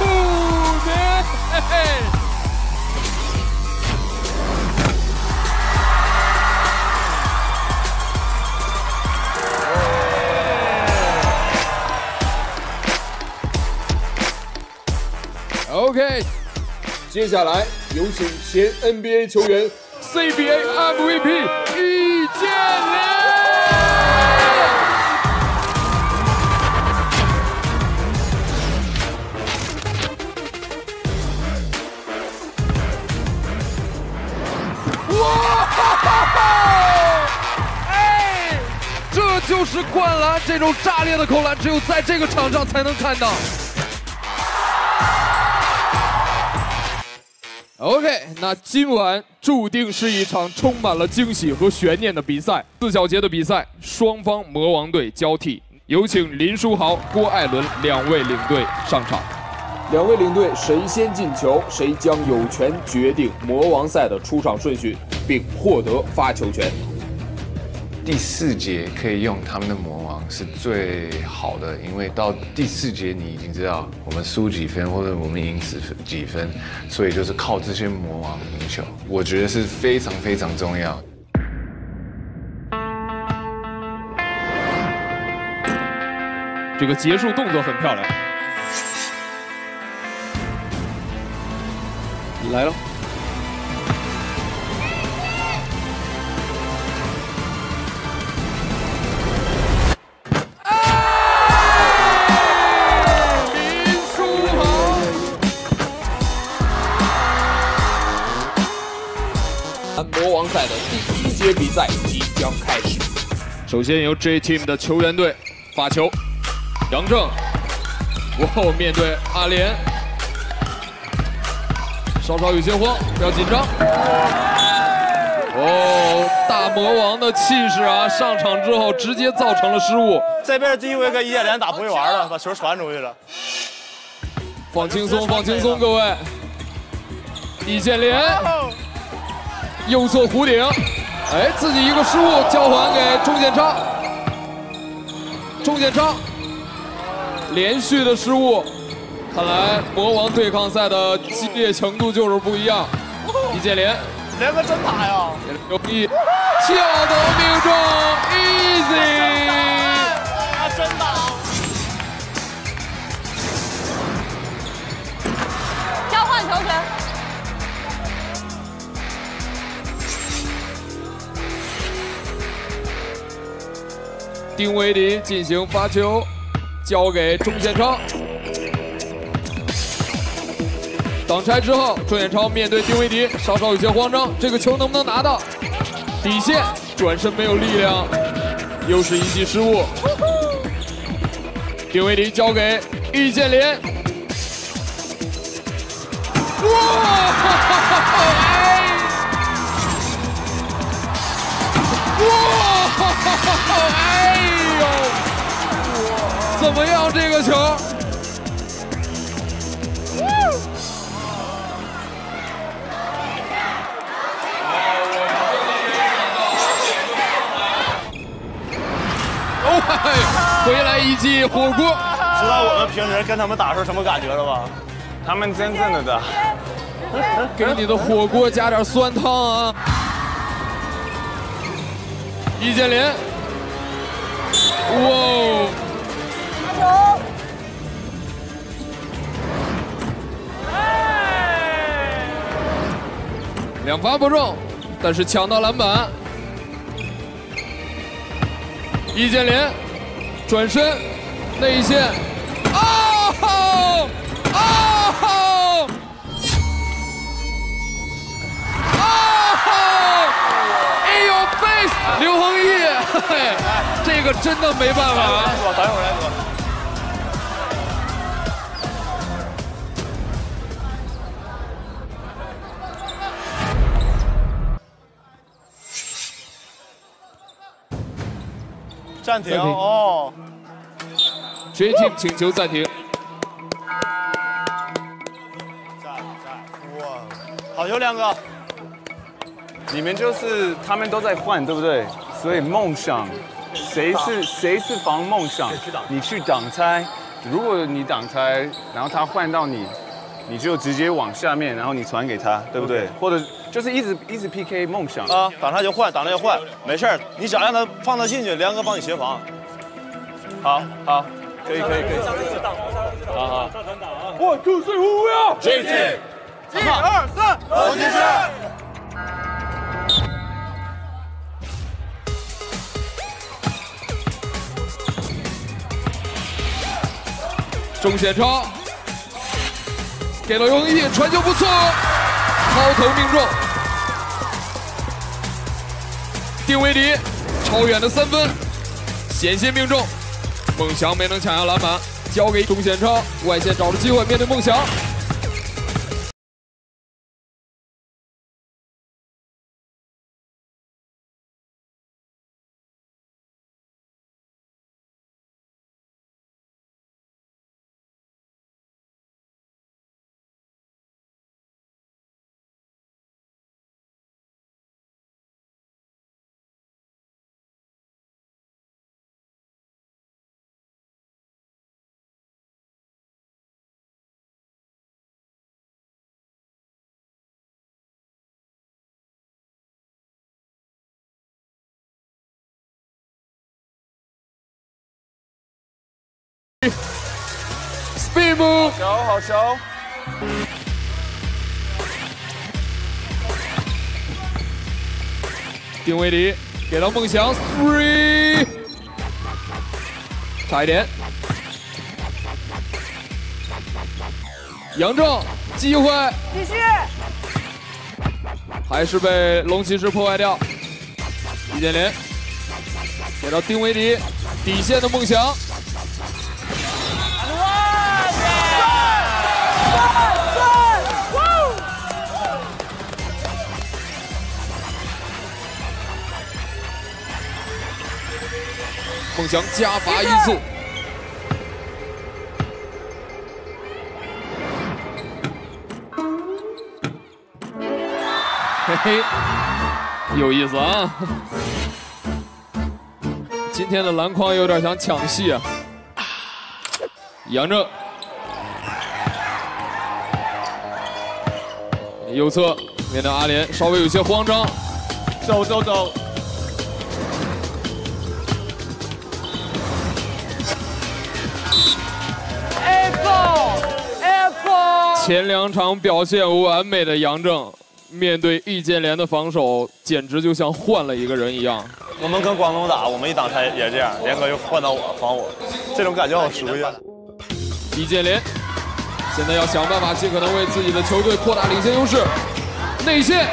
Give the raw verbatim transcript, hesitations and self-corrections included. man! OK， 接下来有请前 N B A 球员 C B A M V P 易建联。 哎，这就是灌篮，这种炸裂的扣篮，只有在这个场上才能看到。OK， 那今晚注定是一场充满了惊喜和悬念的比赛。四小节的比赛，双方魔王队交替，有请林书豪、郭艾伦两位领队上场。两位领队谁先进球，谁将有权决定魔王赛的出场顺序。 并获得发球权。第四节可以用他们的魔王是最好的，因为到第四节你已经知道我们输几分或者我们赢几分，所以就是靠这些魔王赢球，我觉得是非常非常重要。这个结束动作很漂亮，来了。 魔王赛的第一节比赛即将开始。首先由 J Team 的球员队发球，杨正，哇，面对阿联，稍稍有些慌，不要紧张。哦，大魔王的气势啊！上场之后直接造成了失误。这边第一回跟易建联打不会玩了，把球传出去了。放轻松，放轻松，各位。易建联。 右侧弧顶，哎，自己一个失误交还给钟建昌，钟建昌连续的失误，看来魔王对抗赛的激烈程度就是不一样。易建联连个真打呀，牛逼，跳投命中 ，easy， 啊，真打，交换球权。 丁威迪进行发球，交给钟建超。挡拆之后，钟建超面对丁威迪，稍稍有些慌张。这个球能不能拿到？底线转身没有力量，又是一记失误。丁威迪交给易建联。哇！ 怎么样？这个球，哦，回来一记火锅。知道我们平时跟他们打是什么感觉了吧？他们真正的打，给你的火锅加点酸汤啊！易建联，哇！ 两罚不中，但是抢到篮板。易建联转身内线，哦哦哦！哎呦 ，face 刘恒毅，这个真的没办法啊！等一会儿来躲。 暂停哦 ！J Team 请求暂停。站站，哇！好球，亮哥！你们就是他们都在换，对不对？所以梦想，谁是谁是防梦想？你去挡拆，如果你挡拆，然后他换到你，你就直接往下面，然后你传给他，对不对？ Okay. 或者就是一直一直 P K 梦想啊，挡拆就换，挡拆就换，没事儿，你想让他放他进去，梁哥帮你协防。好，好，可以，可以，可以。好好。One two three four呀 ！J Team， 一二三，投进去。 中线超，给了容易，传球不错，抛投命中。丁威迪超远的三分，险些命中，孟翔没能抢下篮板，交给中线超，外线找着机会面对孟翔。 Speed move， 好球，好球！丁威迪给到孟翔 ，three， 差一点。杨正机会，继续，还是被龙骑士破坏掉。易建联给到丁威迪，底线的孟翔。 孟翔加罚一次，嘿嘿，有意思啊！今天的篮筐有点想抢戏啊。杨正，右侧面对阿联，稍微有些慌张，走走走。 前两场表现完美的杨正，面对易建联的防守，简直就像换了一个人一样。我们跟广东打，我们一挡拆也这样，联哥又换到我防我，这种感觉好熟悉。易建联现在要想办法尽可能为自己的球队扩大领先优势，内线。